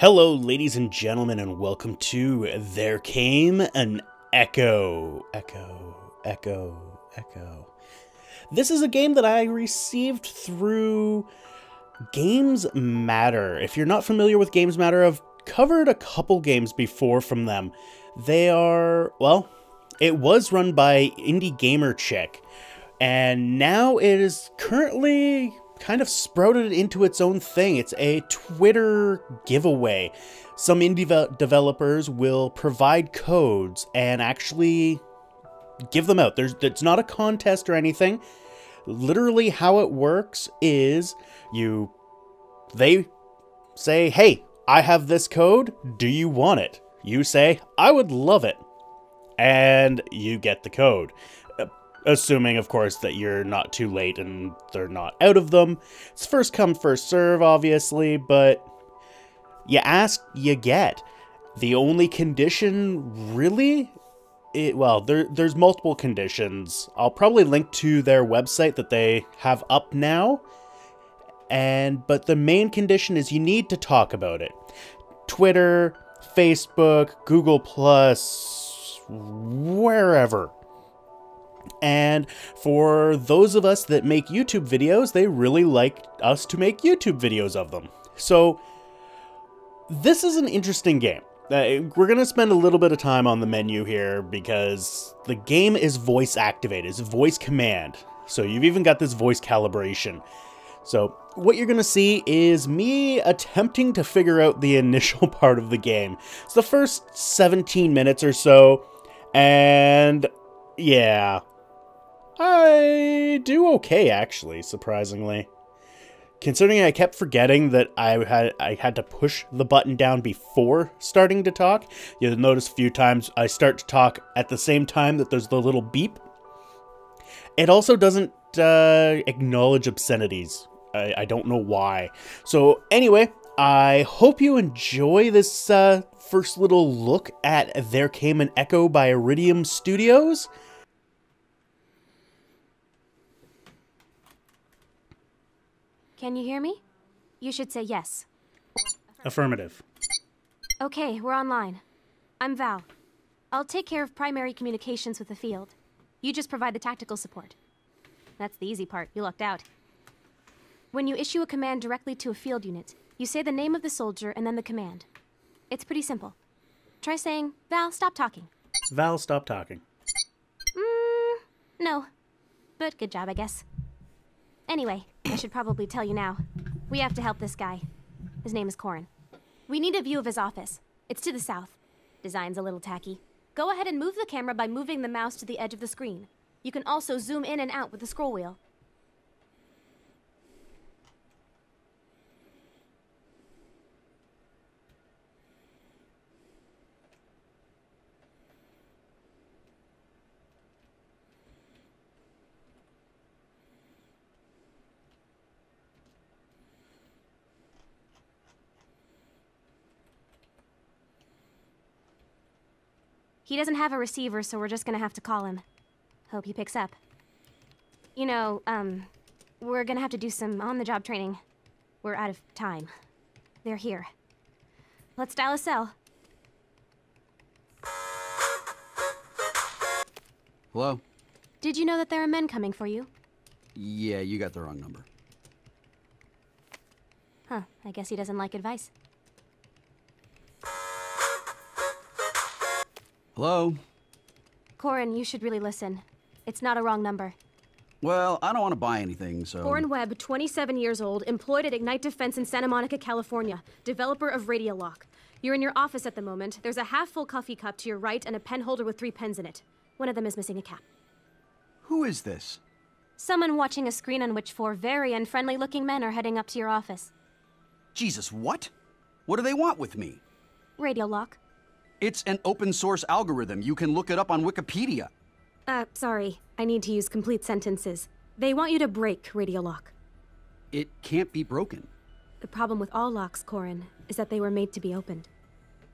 Hello, ladies and gentlemen, and welcome to There Came an Echo. This is a game that I received through Games Matter. If you're not familiar with Games Matter, I've covered a couple games before from them. They are, well, it was run by Indie Gamer Chick, and now it is currently kind of sprouted into its own thing. It's a Twitter giveaway. Some indie developers will provide codes and actually give them out. It's not a contest or anything. Literally how it works is they say, hey, I have this code. Do you want it? You say, I would love it. And you get the code. Assuming, of course, that you're not too late and they're not out of them. It's first come, first serve, obviously, but you ask, you get. The only condition, really? Well, there's multiple conditions. I'll probably link to their website that they have up now. But the main condition is you need to talk about it. Twitter, Facebook, Google+, wherever. And for those of us that make YouTube videos, they really like us to make YouTube videos of them. So this is an interesting game. We're going to spend a little bit of time on the menu here because the game is voice activated. It's voice command. So you've even got this voice calibration. So what you're going to see is me attempting to figure out the initial part of the game. It's the first 17 minutes or so. And yeah, I do okay, actually, surprisingly. Considering I kept forgetting that I had to push the button down before starting to talk. You'll notice a few times I start to talk at the same time that there's the little beep. It also doesn't acknowledge obscenities. I don't know why. So anyway, I hope you enjoy this first little look at There Came an Echo by Iridium Studios. Can you hear me? You should say yes. Affirmative. Okay, we're online. I'm Val. I'll take care of primary communications with the field. You just provide the tactical support. That's the easy part. You lucked out. When you issue a command directly to a field unit, you say the name of the soldier and then the command. It's pretty simple. Try saying, Val, stop talking. Val, stop talking. No. But good job, I guess. Anyway, I should probably tell you now. We have to help this guy. His name is Corin. We need a view of his office. It's to the south. Design's a little tacky. Go ahead and move the camera by moving the mouse to the edge of the screen. You can also zoom in and out with the scroll wheel. He doesn't have a receiver, so we're just gonna have to call him. Hope he picks up. You know, we're gonna have to do some on-the-job training. We're out of time. They're here. Let's dial a cell. Hello? Did you know that there are men coming for you? Yeah, you got the wrong number. Huh, I guess he doesn't like advice. Hello? Corin, you should really listen. It's not a wrong number. Well, I don't want to buy anything, so... Corin Webb, 27 years old, employed at Ignite Defense in Santa Monica, California, developer of Radiolock. You're in your office at the moment. There's a half-full coffee cup to your right and a pen holder with 3 pens in it. One of them is missing a cap. Who is this? Someone watching a screen on which 4 very unfriendly-looking men are heading up to your office. Jesus, what? What do they want with me? Radiolock. It's an open-source algorithm. You can look it up on Wikipedia. Sorry. I need to use complete sentences. They want you to break Radiolock. It can't be broken. The problem with all locks, Corin, is that they were made to be opened.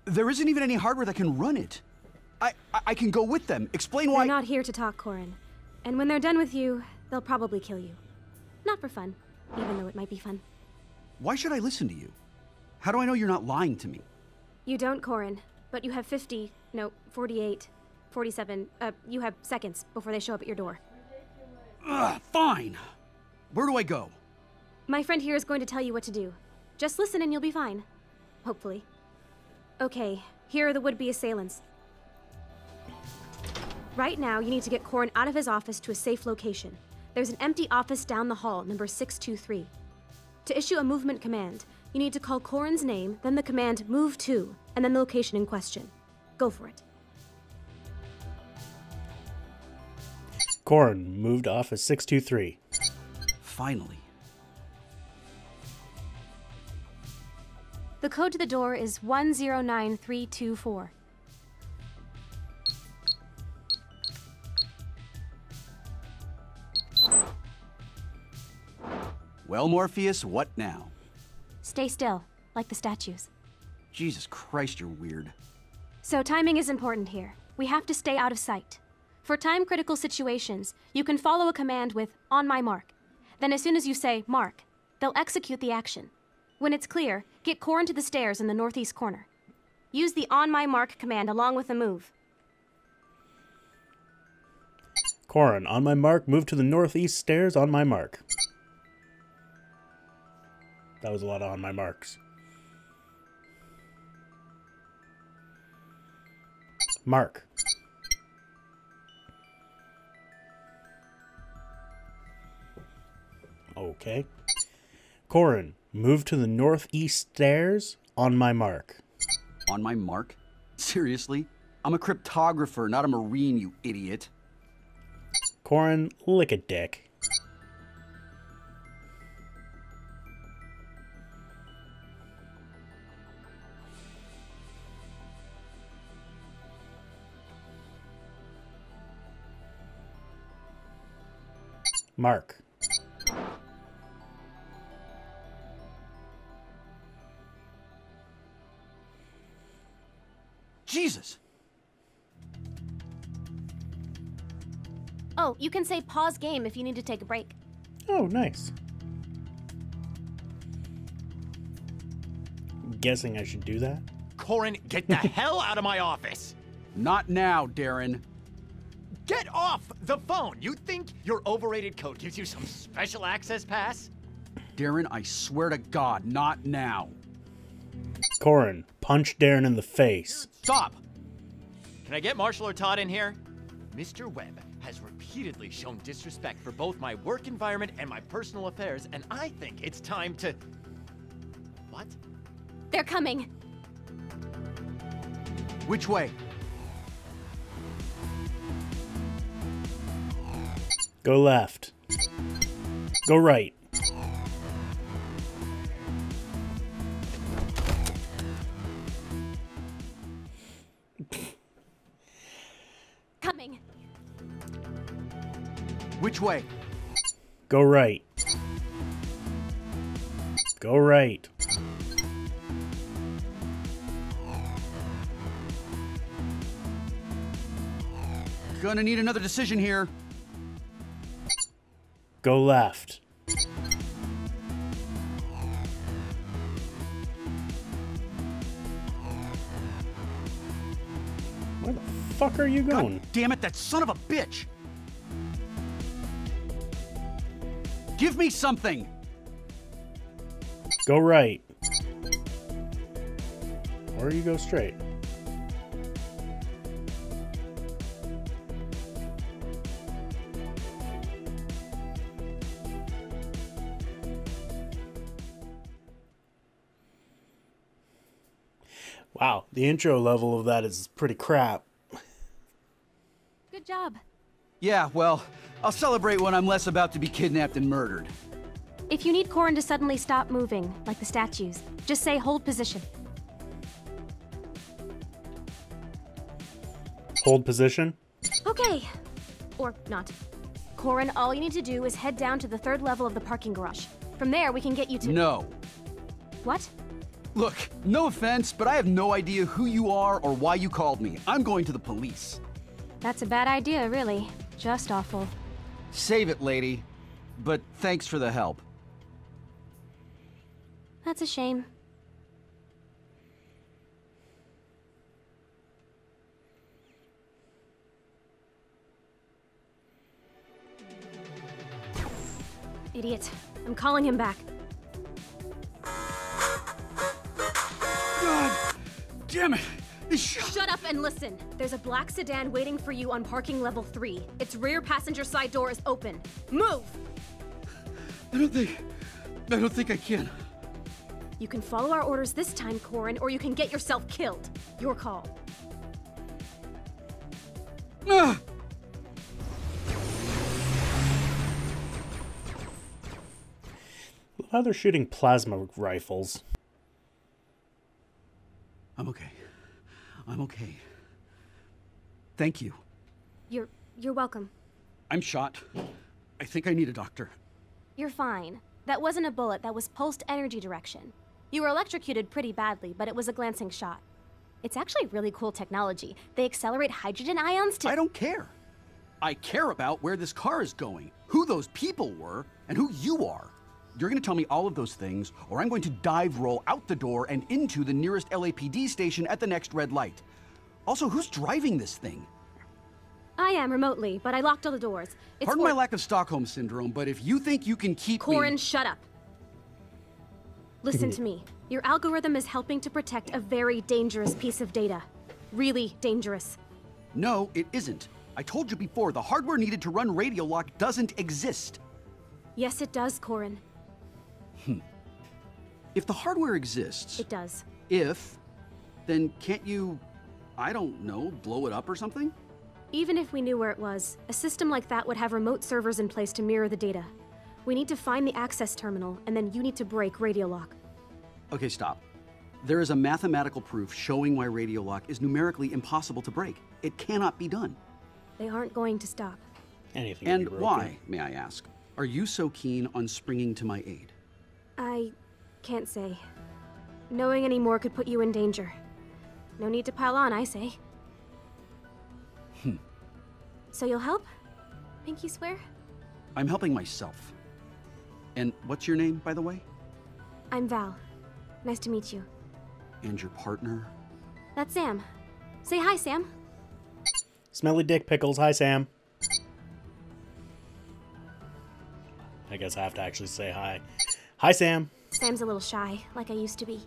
There isn't even any hardware that can run it. I can go with them. Explain why— They're not here to talk, Corin. And when they're done with you, they'll probably kill you. Not for fun, even though it might be fun. Why should I listen to you? How do I know you're not lying to me? You don't, Corin, but you have 50, no, 48, 47, you have seconds before they show up at your door. Ugh, fine! Where do I go? My friend here is going to tell you what to do. Just listen and you'll be fine. Hopefully. Okay, here are the would-be assailants. Right now, you need to get Corin out of his office to a safe location. There's an empty office down the hall, number 623. To issue a movement command, you need to call Corin's name, then the command move to, and then the location in question. Go for it. Corin moved to office 623. Finally. The code to the door is 109324. Well, Morpheus, what now? Stay still, like the statues. Jesus Christ, you're weird. So timing is important here. We have to stay out of sight. For time-critical situations, you can follow a command with, on my mark. Then as soon as you say, mark, they'll execute the action. When it's clear, get Corin to the stairs in the northeast corner. Use the on my mark command along with the move. Corin, on my mark, move to the northeast stairs, on my mark. That was a lot of on my marks. Mark. Okay. Corin, move to the northeast stairs, on my mark. On my mark? Seriously? I'm a cryptographer, not a marine, you idiot. Corin, lick a dick. Mark. Jesus! Oh, you can say pause game if you need to take a break. Oh, nice. I'm guessing I should do that. Corin, get the hell out of my office! Not now, Darren. Get off the phone! You think your overrated code gives you some special access pass? Darren, I swear to God, not now. Corin, punch Darren in the face. Stop! Can I get Marshall or Todd in here? Mr. Webb has repeatedly shown disrespect for both my work environment and my personal affairs, and I think it's time to... What? They're coming. Which way? Go left. Go right. Coming. Which way? Go right. Go right. Gonna need another decision here. Go left. Where the fuck are you going? God damn it, that son of a bitch! Give me something! Go right. Or you go straight. Wow, the intro level of that is pretty crap. Good job. Yeah, well, I'll celebrate when I'm less about to be kidnapped and murdered. If you need Corin to suddenly stop moving, like the statues, just say hold position. Hold position? Okay. Or not. Corin, all you need to do is head down to the third level of the parking garage. From there, we can get you to... No. What? Look, no offense, but I have no idea who you are or why you called me. I'm going to the police. That's a bad idea, really. Just awful. Save it, lady. But thanks for the help. That's a shame. idiot. I'm calling him back. God damn it! Shut up and listen. There's a black sedan waiting for you on parking level 3. Its rear passenger side door is open. Move! I don't think I can. You can follow our orders this time, Corin, or you can get yourself killed. Your call. Ah! Well, now they're shooting plasma rifles. I'm okay. I'm okay. Thank you. You're welcome. I'm shot. I think I need a doctor. You're fine. That wasn't a bullet, that was pulsed energy direction. You were electrocuted pretty badly, but it was a glancing shot. It's actually really cool technology. They accelerate hydrogen ions to— I don't care. I care about where this car is going, who those people were, and who you are. You're gonna tell me all of those things, or I'm going to dive roll out the door and into the nearest LAPD station at the next red light. Also, who's driving this thing? I am, remotely, but I locked all the doors. It's Pardon my lack of Stockholm Syndrome, but if you think you can keep Corin, me— shut up. Listen to me. Your algorithm is helping to protect a very dangerous piece of data. Really dangerous. No, it isn't. I told you before, the hardware needed to run Radiolock doesn't exist. Yes, it does, Corin. If the hardware exists... It does. If, then can't you, I don't know, blow it up or something? Even if we knew where it was, a system like that would have remote servers in place to mirror the data. We need to find the access terminal, and then you need to break Radiolock. Okay, stop. There is a mathematical proof showing why Radiolock is numerically impossible to break. It cannot be done. They aren't going to stop. Anything can be broken. And why, may I ask, are you so keen on springing to my aid? I can't say. Knowing any more could put you in danger. No need to pile on, I say. So you'll help? Pinky swear? I'm helping myself. And what's your name, by the way? I'm Val. Nice to meet you. And your partner? That's Sam. Say hi, Sam. Smelly dick pickles. Hi, Sam. I guess I have to actually say hi. Hi, Sam. Sam's a little shy, like I used to be.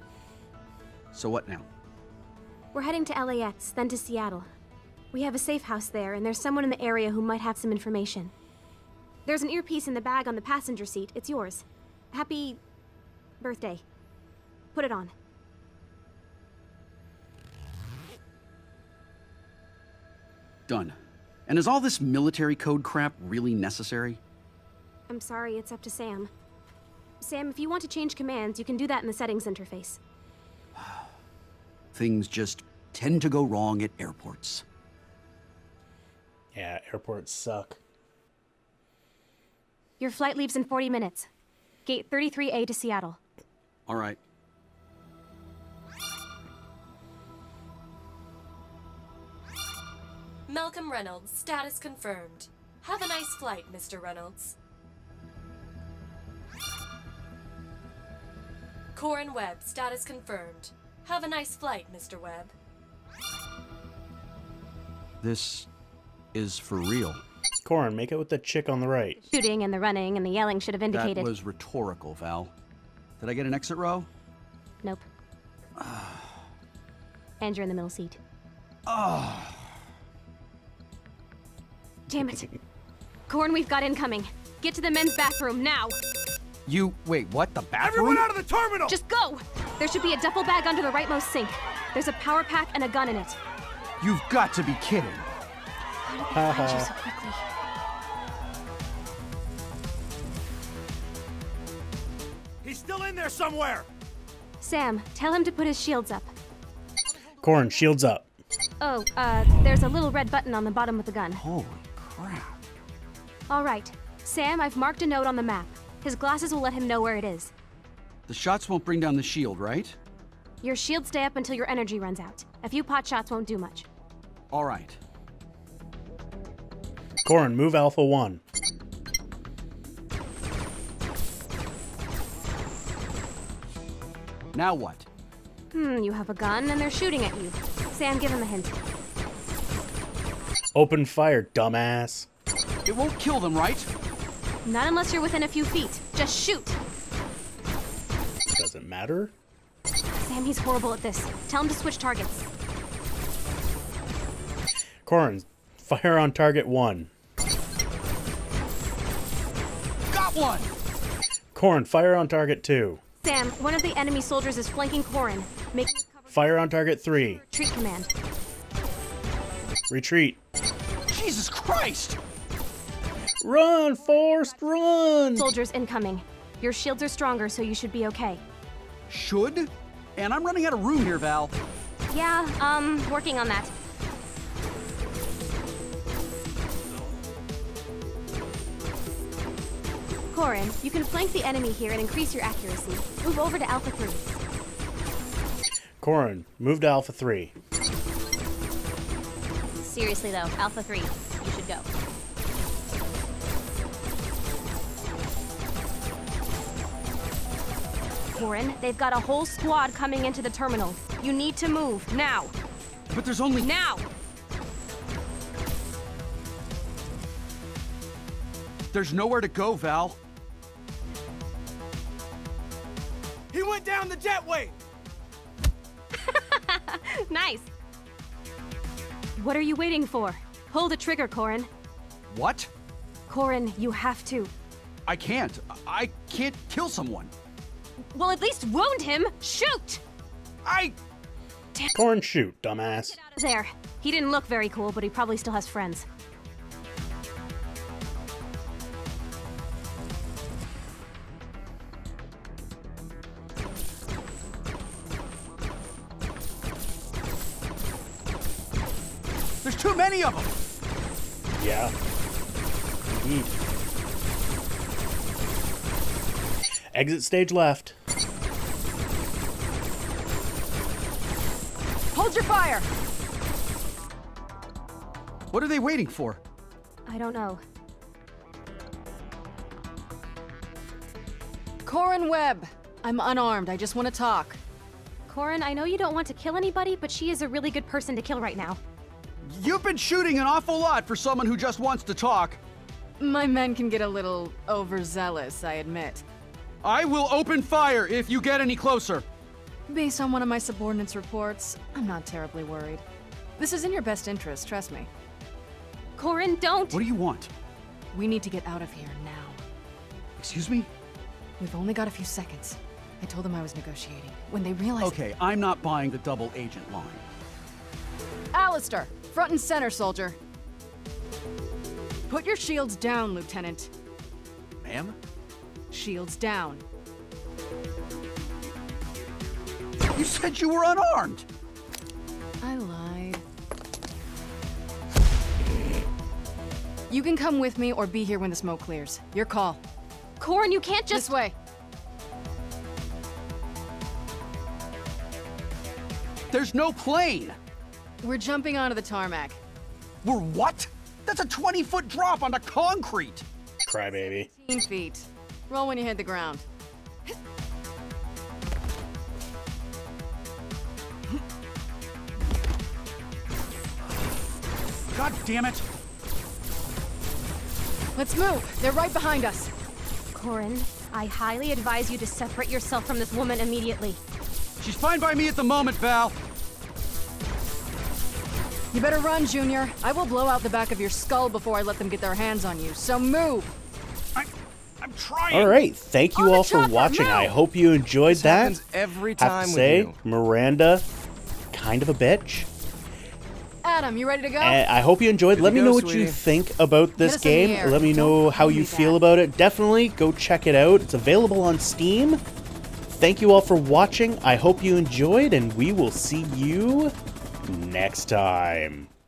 So what now? We're heading to LAX, then to Seattle. We have a safe house there, and there's someone in the area who might have some information. There's an earpiece in the bag on the passenger seat. It's yours. Happy birthday. Put it on. Done. And is all this military code crap really necessary? I'm sorry, it's up to Sam. Sam, if you want to change commands, you can do that in the settings interface. Things just tend to go wrong at airports. Yeah, airports suck. Your flight leaves in 40 minutes. Gate 33A to Seattle. All right. Malcolm Reynolds, status confirmed. Have a nice flight, Mr. Reynolds. Corin Webb, status confirmed. Have a nice flight, Mr. Webb. This is for real. Corin, make it with the chick on the right. The shooting and the running and the yelling should have indicated— That was rhetorical, Val. Did I get an exit row? Nope. And you're in the middle seat. Oh. Damn it. Corin, we've got incoming. Get to the men's bathroom, now! You, wait, what? The bathroom? Everyone out of the terminal! Just go! There should be a duffel bag under the rightmost sink. There's a power pack and a gun in it. You've got to be kidding. How did they find you so quickly? He's still in there somewhere! Sam, tell him to put his shields up. Corin, shields up. Oh, there's a little red button on the bottom of the gun. Holy crap. All right. Sam, I've marked a note on the map. His glasses will let him know where it is. The shots won't bring down the shield, right? Your shield stay up until your energy runs out. A few pot shots won't do much. All right. Corin, move Alpha 1. Now what? You have a gun and they're shooting at you. Sam, give him a hint. Open fire, dumbass. It won't kill them, right? Not unless you're within a few feet. Just shoot. Doesn't matter. Sam, he's horrible at this. Tell him to switch targets. Corrin, fire on target one. Got one! Corrin, fire on target two. Sam, one of the enemy soldiers is flanking Corrin. Make fire on target three. Retreat command. Retreat. Jesus Christ! Run, Forrest, run! Soldiers incoming. Your shields are stronger, so you should be okay. Should? And I'm running out of room here, Val. Yeah, working on that. Corrin, you can flank the enemy here and increase your accuracy. Move over to Alpha 3. Corrin, move to Alpha 3. Seriously, though, Alpha 3, you should go. Corrin, they've got a whole squad coming into the terminal. You need to move, now. But there's only... Now! There's nowhere to go, Val. He went down the jetway! Nice. What are you waiting for? Pull the trigger, Corrin. What? Corrin, you have to. I can't. I can't kill someone. Well, at least wound him. Shoot! Corrin, shoot, dumbass. Get out of there. He didn't look very cool, but he probably still has friends. There's too many of them. Yeah. Indeed. Exit stage left. Hold your fire! What are they waiting for? I don't know. Corrin Webb, I'm unarmed. I just want to talk. Corrin, I know you don't want to kill anybody, but she is a really good person to kill right now. You've been shooting an awful lot for someone who just wants to talk. My men can get a little overzealous, I admit. I will open fire if you get any closer. Based on one of my subordinates' reports, I'm not terribly worried. This is in your best interest, trust me. Corrin, don't! What do you want? We need to get out of here now. Excuse me? We've only got a few seconds. I told them I was negotiating. When they realized... Okay, I'm not buying the double agent line. Alistair, front and center, soldier. Put your shields down, Lieutenant. Ma'am? Shields down. You said you were unarmed! I lied. You can come with me or be here when the smoke clears. Your call. Corrin, you can't just- This way. There's no plane! We're jumping onto the tarmac. We're what? That's a 20-foot drop onto concrete! Crybaby. 15 feet. Roll when you hit the ground. God damn it! Let's move! They're right behind us! Corrin, I highly advise you to separate yourself from this woman immediately. She's fine by me at the moment, Val! You better run, Junior. I will blow out the back of your skull before I let them get their hands on you, so move! I'm trying! Alright, thank you all for watching. I hope you enjoyed that. Every time I have to say, Miranda, kind of a bitch. Adam, you ready to go? I hope you enjoyed. Let me know what you think about this game. Let me know how you feel about it. Definitely go check it out. It's available on Steam. Thank you all for watching. I hope you enjoyed, and we will see you next time.